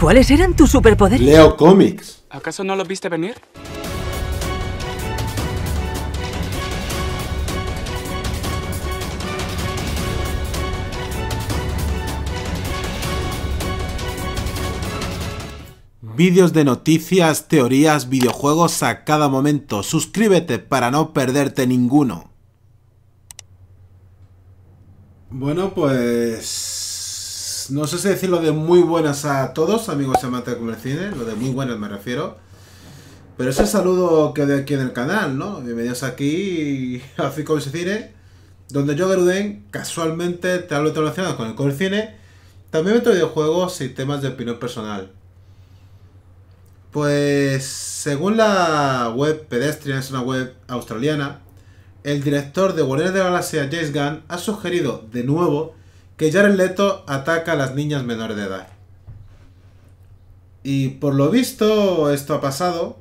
¿Cuáles eran tus superpoderes? Leo cómics. ¿Acaso no los viste venir? Vídeos de noticias, teorías, videojuegos a cada momento. Suscríbete para no perderte ninguno. Bueno, pues no sé si decir lo de muy buenas a todos, amigos amantes de FicoMerse Cine. Lo de muy buenas me refiero. Pero ese saludo que doy aquí en el canal, ¿no? Bienvenidos aquí a FicoMerse Cine, donde yo, Garudén, casualmente te hablo todo relacionado con el cine. También meto videojuegos y temas de opinión personal. Pues según la web Pedestrian, es una web australiana, el director de Guardianes de la Galaxia, James Gunn, ha sugerido de nuevo que Jared Leto ataca a las niñas menores de edad. Y por lo visto esto ha pasado.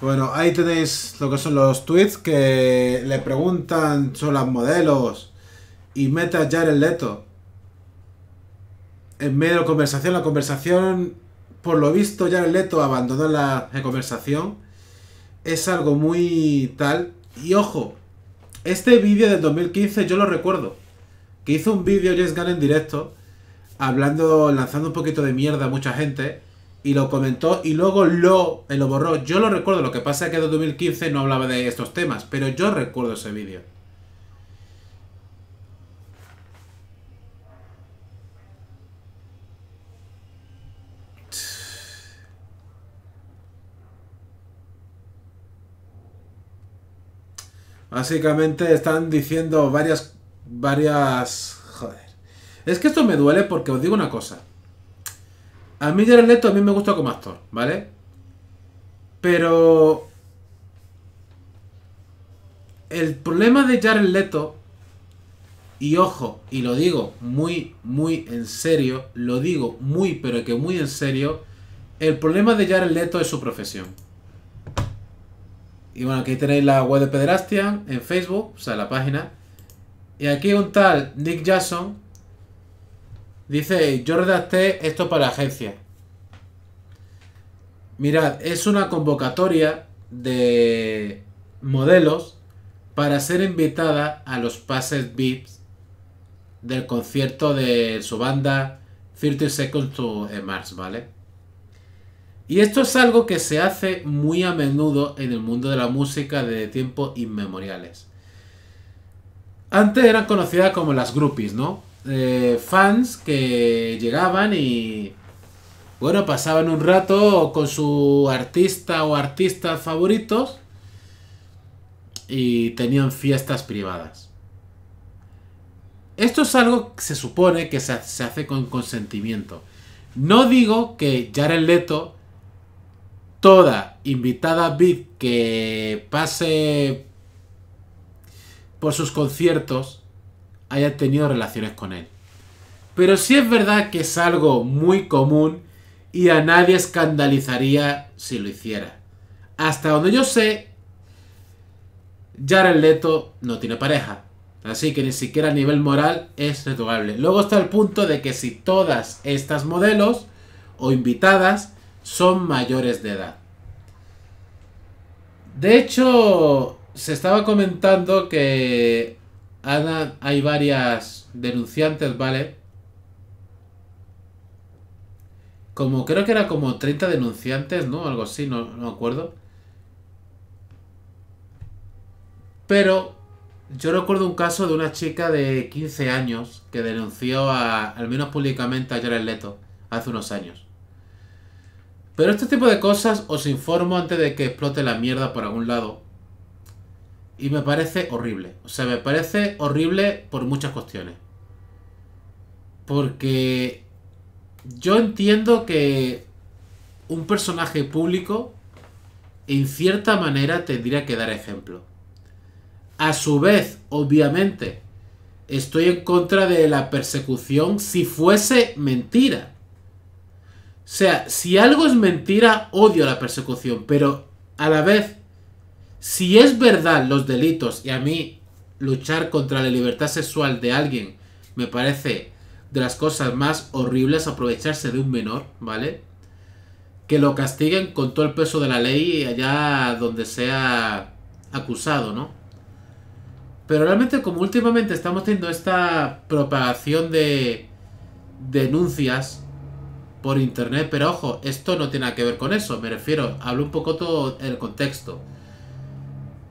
Bueno, ahí tenéis lo que son los tweets que le preguntan sobre las modelos y mete a Jared Leto en medio de la conversación. Por lo visto, Jared Leto abandonó la conversación. Es algo muy tal. Y ojo, este vídeo del 2015 yo lo recuerdo, que hizo un vídeo James Gunn en directo, hablando, lanzando un poquito de mierda a mucha gente, y lo comentó y luego lo borró. Yo lo recuerdo, lo que pasa es que en 2015 no hablaba de estos temas, pero yo recuerdo ese vídeo. Básicamente están diciendo varias... Joder. Es que esto me duele porque os digo una cosa. A mí Jared Leto me gusta como actor, ¿vale? Pero el problema de Jared Leto, y ojo, y lo digo muy en serio, lo digo muy pero que muy en serio, el problema de Jared Leto es su profesión. Y bueno, aquí tenéis la web de Pedestrian en Facebook, o sea, la página. Y aquí un tal Nick Jackson dice: yo redacté esto para la agencia. Mirad, es una convocatoria de modelos para ser invitada a los pases VIPs del concierto de su banda 30 Seconds to Mars, ¿vale? Y esto es algo que se hace muy a menudo en el mundo de la música desde tiempos inmemoriales. Antes eran conocidas como las groupies, ¿no? Fans que llegaban y, bueno, pasaban un rato con su artista o artistas favoritos y tenían fiestas privadas. Esto es algo que se supone que se hace con consentimiento. No digo que Jared Leto, toda invitada VIP que pase por sus conciertos, haya tenido relaciones con él. Pero sí es verdad que es algo muy común y a nadie escandalizaría si lo hiciera. Hasta donde yo sé, Jared Leto no tiene pareja, así que ni siquiera a nivel moral es retocable. Luego está el punto de que si todas estas modelos o invitadas son mayores de edad. De hecho, se estaba comentando que hay varias denunciantes, ¿vale? Como creo que era como 30 denunciantes, ¿no? Algo así, no me acuerdo. Pero yo recuerdo un caso de una chica de 15 años que denunció al menos públicamente a Jared Leto hace unos años. Pero este tipo de cosas os informo antes de que explote la mierda por algún lado. Y me parece horrible. O sea, me parece horrible por muchas cuestiones. Porque yo entiendo que un personaje público, en cierta manera, tendría que dar ejemplo. A su vez, obviamente, estoy en contra de la persecución si fuese mentira. O sea, si algo es mentira, odio la persecución. Pero a la vez, Si es verdad los delitos, y a mí luchar contra la libertad sexual de alguien me parece de las cosas más horribles, aprovecharse de un menor, ¿vale? Que lo castiguen con todo el peso de la ley allá donde sea acusado, ¿no? Pero realmente, como últimamente estamos teniendo esta propagación de denuncias por internet, pero ojo, esto no tiene nada que ver con eso, me refiero, hablo un poco todo el contexto.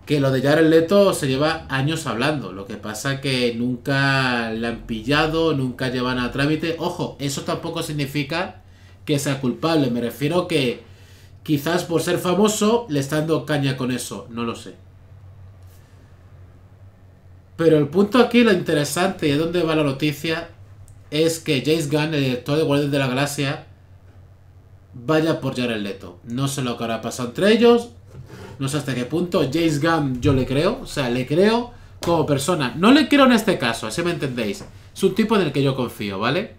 Que lo de Jared Leto se lleva años hablando, lo que pasa que nunca la han pillado, nunca llevan a trámite. Ojo, eso tampoco significa que sea culpable, me refiero que quizás por ser famoso le está dando caña con eso, no lo sé. Pero el punto aquí, lo interesante y es donde va la noticia, es que James Gunn, el director de Guardianes de la Galaxia, vaya por Jared Leto. No sé lo que habrá pasado entre ellos, no sé hasta qué punto. James Gunn yo le creo, o sea, le creo como persona. No le creo en este caso, así me entendéis. Es un tipo en el que yo confío, ¿vale?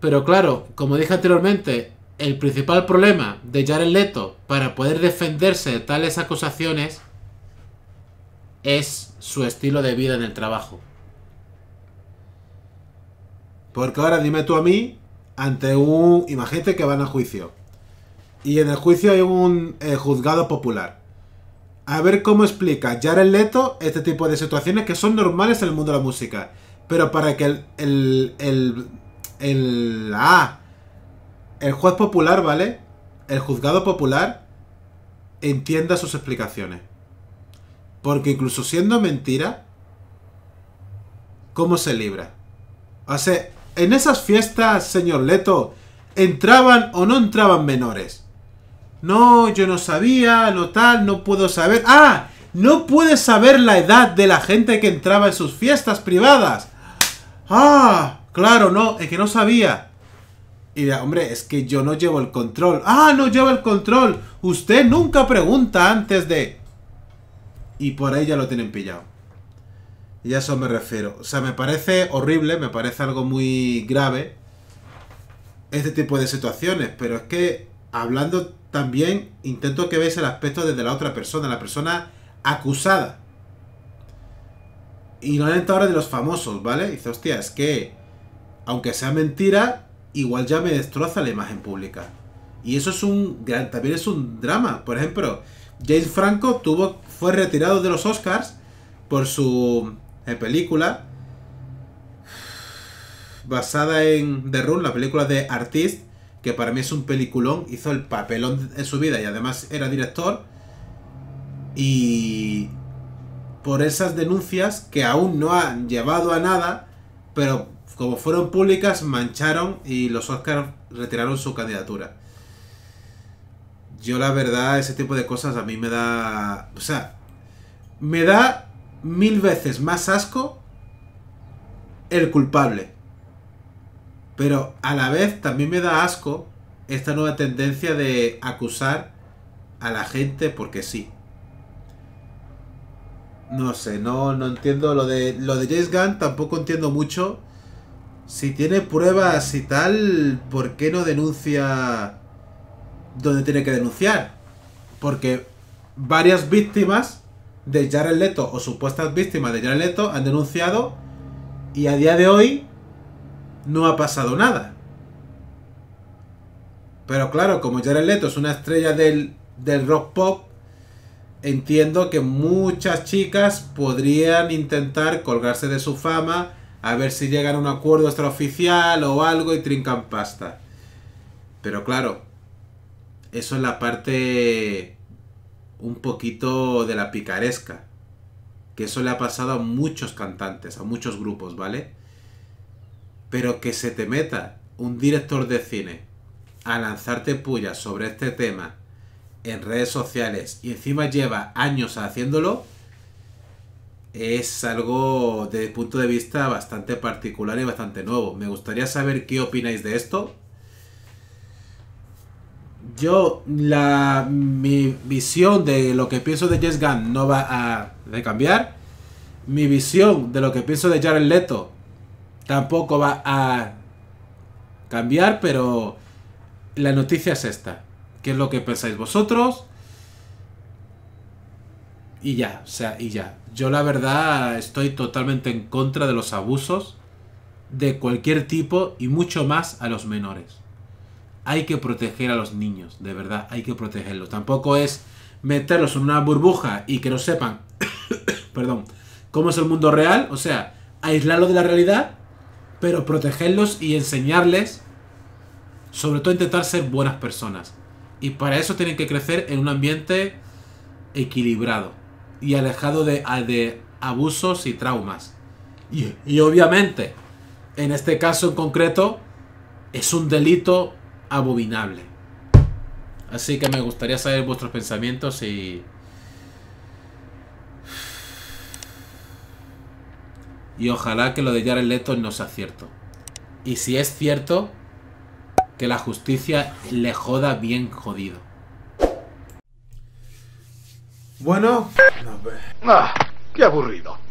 Pero claro, como dije anteriormente, el principal problema de Jared Leto para poder defenderse de tales acusaciones es su estilo de vida en el trabajo. Porque ahora dime tú a mí, ante un... Imagínate que van a juicio. Y en el juicio hay un juzgado popular. A ver cómo explica Jared Leto este tipo de situaciones que son normales en el mundo de la música. Pero para que el juez popular, ¿vale? El juzgado popular entienda sus explicaciones. Porque incluso siendo mentira, ¿cómo se libra? O sea, en esas fiestas, señor Leto, ¿entraban o no entraban menores? No, yo no sabía, no tal, no puedo saber. ¡Ah! No puedes saber la edad de la gente que entraba en sus fiestas privadas. ¡Ah! Claro, no, es que no sabía. Y dirá, hombre, es que yo no llevo el control. ¡Ah, no llevo el control! Usted nunca pregunta antes de... Y por ahí ya lo tienen pillado. Y a eso me refiero. O sea, me parece horrible, me parece algo muy grave este tipo de situaciones. Pero es que, hablando también, intento que veáis el aspecto desde la otra persona, la persona acusada. Y no han entrado ahora de los famosos, ¿vale? Y dice, hostia, es que, aunque sea mentira, igual ya me destroza la imagen pública. Y eso es un gran... También es un drama. Por ejemplo, James Franco fue retirado de los Oscars por su película basada en The Room, la película de Artist, que para mí es un peliculón. Hizo el papelón en su vida y además era director. Y por esas denuncias que aún no han llevado a nada, pero como fueron públicas, mancharon y los Oscars retiraron su candidatura. Yo la verdad, ese tipo de cosas a mí me da... O sea, me da 1000 veces más asco el culpable. Pero a la vez también me da asco esta nueva tendencia de acusar a la gente porque sí. No sé, no entiendo lo de James Gunn, tampoco entiendo mucho. Si tiene pruebas y tal, ¿por qué no denuncia donde tiene que denunciar? Porque varias víctimas de Jared Leto, o supuestas víctimas de Jared Leto, han denunciado y a día de hoy no ha pasado nada. Pero claro, como Jared Leto es una estrella del rock pop, entiendo que muchas chicas podrían intentar colgarse de su fama, a ver si llegan a un acuerdo extraoficial o algo y trincan pasta. Pero claro, eso es la parte un poquito de la picaresca, que eso le ha pasado a muchos cantantes, a muchos grupos, ¿vale? Pero que se te meta un director de cine a lanzarte pullas sobre este tema en redes sociales y encima lleva años haciéndolo, es algo desde el punto de vista bastante particular y bastante nuevo. Me gustaría saber qué opináis de esto. Yo, mi visión de lo que pienso de James Gunn no va a cambiar. Mi visión de lo que pienso de Jared Leto tampoco va a cambiar, pero la noticia es esta. ¿Qué es lo que pensáis vosotros? Y ya, o sea, y ya. Yo la verdad estoy totalmente en contra de los abusos de cualquier tipo y mucho más a los menores. Hay que proteger a los niños, de verdad, hay que protegerlos. Tampoco es meterlos en una burbuja y que no sepan, perdón, cómo es el mundo real, o sea, aislarlos de la realidad, pero protegerlos y enseñarles, sobre todo intentar ser buenas personas. Y para eso tienen que crecer en un ambiente equilibrado y alejado de abusos y traumas. Y obviamente, en este caso en concreto, es un delito abominable. Así que me gustaría saber vuestros pensamientos y ojalá que lo de Jared Leto no sea cierto. Y si es cierto, que la justicia le joda bien jodido. Bueno, no, qué aburrido.